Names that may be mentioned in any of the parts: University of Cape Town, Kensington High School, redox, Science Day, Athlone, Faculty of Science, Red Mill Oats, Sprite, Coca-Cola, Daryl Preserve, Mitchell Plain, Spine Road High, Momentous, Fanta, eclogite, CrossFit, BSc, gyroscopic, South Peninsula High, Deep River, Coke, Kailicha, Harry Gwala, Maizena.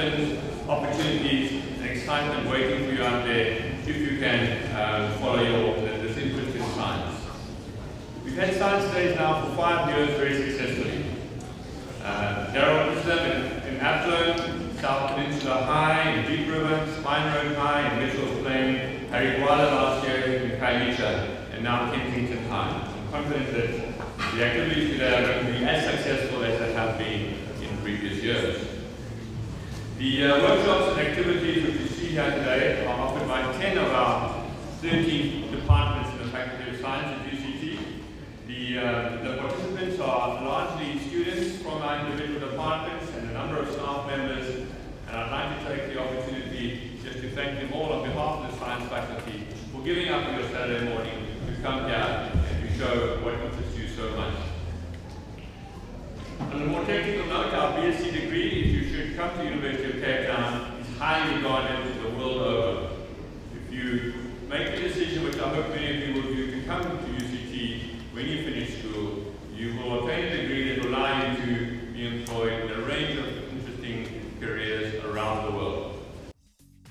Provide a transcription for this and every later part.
discipline, opportunities, excitement waiting for you out there if you can follow this interest in science. We've had science days now for 5 years very successfully. Daryl Preserve in Athlone, South Peninsula High, in Deep River, Spine Road High, and Mitchell Plain, Harry Gwala last year in Kailicha, and now Kensington High. I'm confident that the activities today are going to be as successful as they have been in previous years. The workshops and activities which you see here today are offered by 10 of our 13 departments in the Faculty of Science at UCT. The participants are largely students from our individual departments and a number of staff members, and I'd like to take the opportunity just to thank them all on behalf of the science faculty for giving up your Saturday morning to come here and to show what interests you so much. On a more technical note, our BSc degree, if you should come to the University of Cape Town, is highly regarded the world over. If you make the decision, which I hope many of you will do, to come to UCT when you finish school, you will obtain a degree that will allow you to be employed in a range of interesting careers around the world.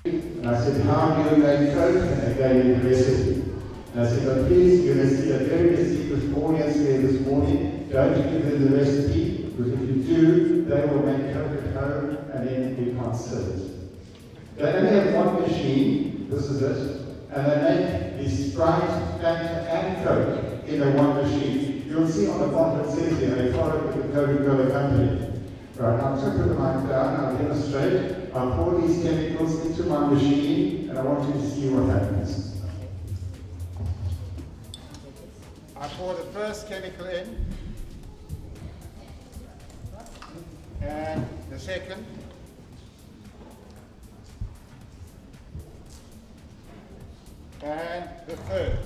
And I said, how do you make Coke? And I gave you the recipe. And I said, but please, you're going to see a very secret audience here this morning. Don't give them the recipe. Because if you do, they will make Coke at home and then you can't serve it. They only have one machine, this is it, and they make the Sprite, Fanta, and Coke in a one machine. You'll see on the bottom it says here, they follow with the Coca-Cola company. Right, I'll put the mic down, I'll demonstrate, I'll pour these chemicals into my machine, and I want you to see what happens. I pour the first chemical in. And the second, and the third.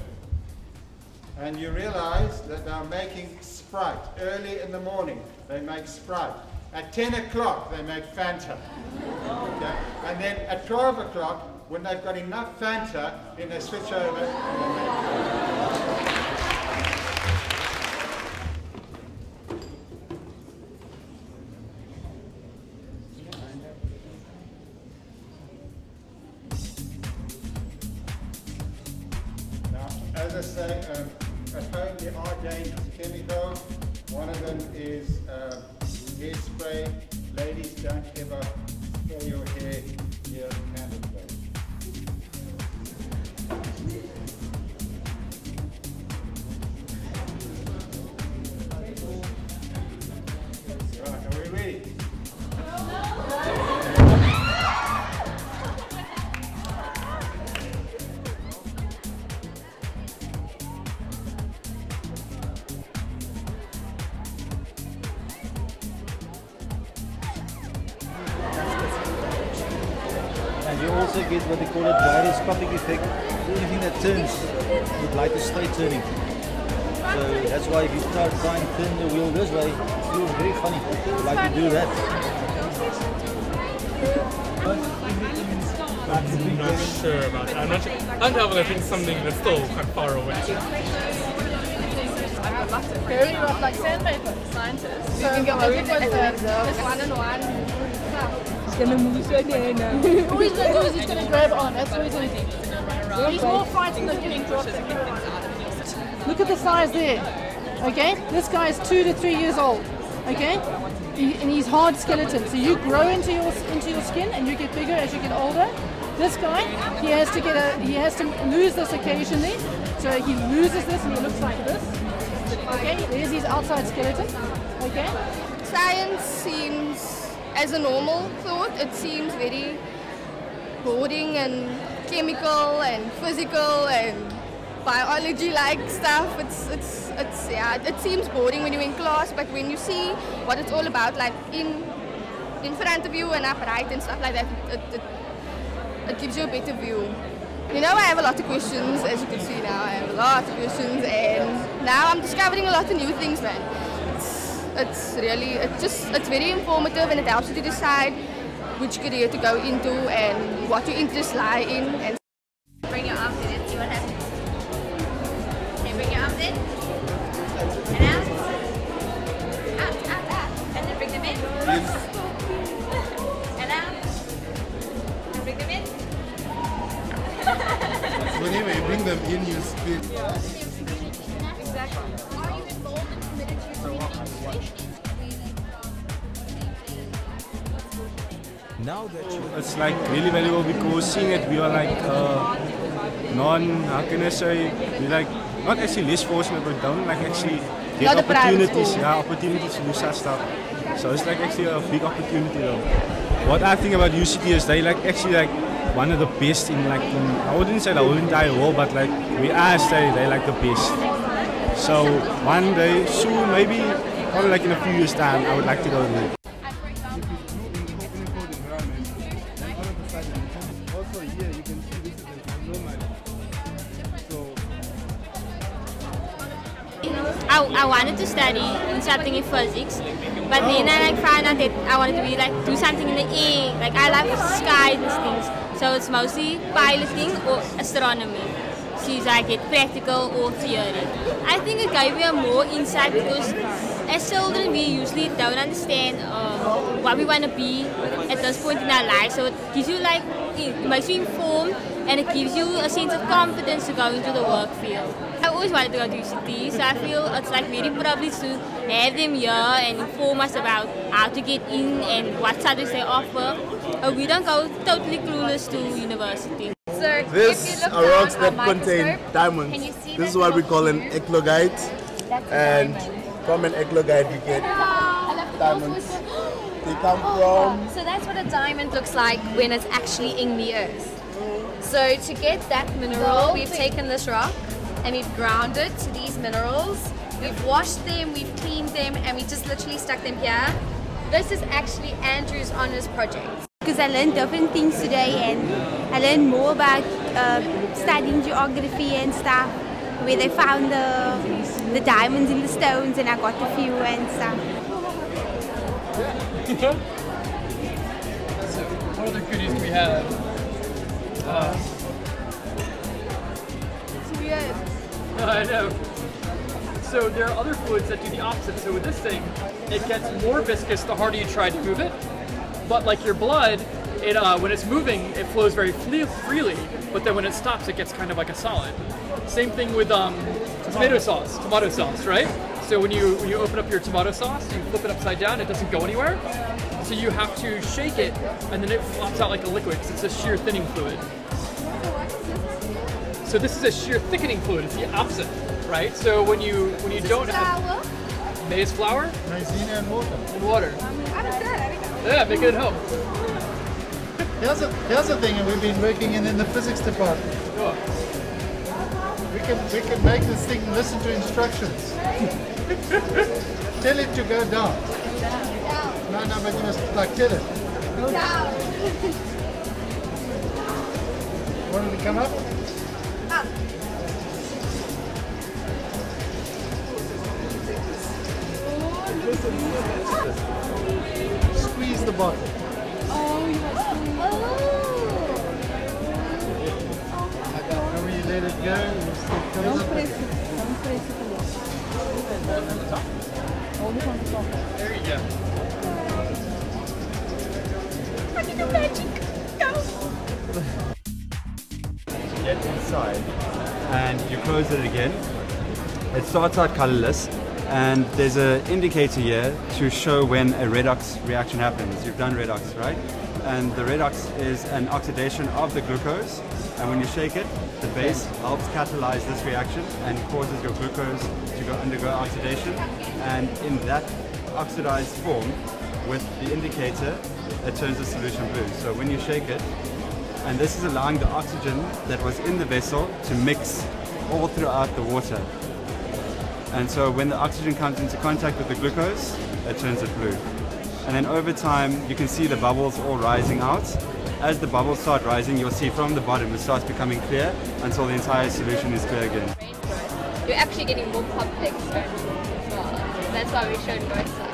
And you realize that they're making Sprite early in the morning. They make Sprite. At 10 o'clock, they make Fanta. Okay. And then at 12 o'clock, when they've got enough Fanta, then they switch over and they make what they call it gyroscopic effect. Anything that turns would like to stay turning. So that's why if you start trying to turn the wheel this way, it feels very funny. You'd like to do that. I'm not sure about it. I'm definitely something that's still quite far away. Very rough, like sandpaper. Scientists. So you can go with just one and one. He's going to move so there now. Always going to do is he's going to grab on. That's always going to do. He's more frightened than getting dropped. Look at the size there. Okay? This guy is 2 to 3 years old. Okay? And he's hard skeleton. So you grow into your skin and you get bigger as you get older. This guy, he has to lose this occasionally. So he loses this and he looks like this. Okay? There's his outside skeleton. Okay? Science seems, as a normal thought, it seems very boring and chemical and physical and biology-like stuff. It seems boring when you're in class, but when you see what it's all about, like in front of you and upright and stuff like that, it gives you a better view. You know, I have a lot of questions, as you can see now. I have a lot of questions, and now I'm discovering a lot of new things, man. It's very informative, and it helps you to decide which career to go into and what your interests lie in. And bring your arms in and see what happens. Okay, bring your arms in and out. Out, out, out. And then bring them in. And out. bring them in, you speak. Exactly. Are you involved and committed to your community? Now that it's like really valuable because seeing it, we are like how can I say, we like not actually less fortunate, but don't like actually get opportunities, opportunities to do such stuff. So it's like actually a big opportunity though. What I think about UCT is they like actually like one of the best in like I wouldn't say the whole entire world, but like we are saying they like the best. So one day soon, maybe probably like in a few years time, I would like to go there. I wanted to study in something in physics, but then I like found out that I wanted to be like do something in the air. Like I love skies and things, so it's mostly piloting or astronomy. So it's like practical or theory. I think it gave me a more insight because as children we usually don't understand what we want to be at this point in our life. So it gives you like it makes you informed. And it gives you a sense of confidence to go into the work field. I always wanted to go to UCT, so I feel it's like very privileged to have them here and inform us about how to get in and what subjects they offer. But we don't go totally clueless to university. So these are rocks that contain diamonds. This is what we call an eclogite. And from an eclogite you get diamonds. They come from... So that's what a diamond looks like when it's actually in the earth. So to get that mineral, we've taken this rock and we've ground it to these minerals. We've washed them, we've cleaned them, and we just literally stuck them here. This is actually Andrew's honours project. Because I learned different things today and I learned more about studying geography and stuff, where they found the diamonds in the stones, and I got a few and stuff. That's one of the goodies we have. I know. So there are other fluids that do the opposite. So with this thing, it gets more viscous the harder you try to move it. But like your blood, it when it's moving, it flows very freely. But then when it stops, it gets kind of like a solid. Same thing with tomato sauce, right? So when you open up your tomato sauce, you flip it upside down, it doesn't go anywhere. So you have to shake it, and then it flops out like a liquid because it's a shear thinning fluid. So this is a shear thickening fluid. It's the opposite, right? So when you don't have maize flour, maizena and water. Yeah, make it at home. Here's a thing that we've been working in the physics department. Oh. We can make this thing listen to instructions. Tell it to go down. No, but you must like tell it. Down. Want it to come up? Up. Squeeze the bottle. Oh, you have to let it go. Don't press it. Hold it on the top. There you go. The magic goes. Get inside and you close it again. It starts out colorless, and there's an indicator here to show when a redox reaction happens. You've done redox, right? And the redox is an oxidation of the glucose, and when you shake it, the base helps catalyze this reaction and causes your glucose to undergo oxidation. And in that oxidized form, with the indicator, it turns the solution blue. So when you shake it, and this is allowing the oxygen that was in the vessel to mix all throughout the water. And so when the oxygen comes into contact with the glucose, it turns it blue. And then over time, you can see the bubbles all rising out. As the bubbles start rising, you'll see from the bottom, it starts becoming clear until the entire solution is clear again. You're actually getting more complex as well. That's why we showed both sides.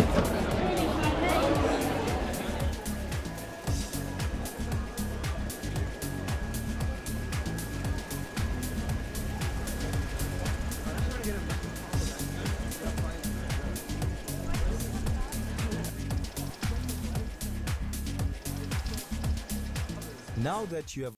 Now that you have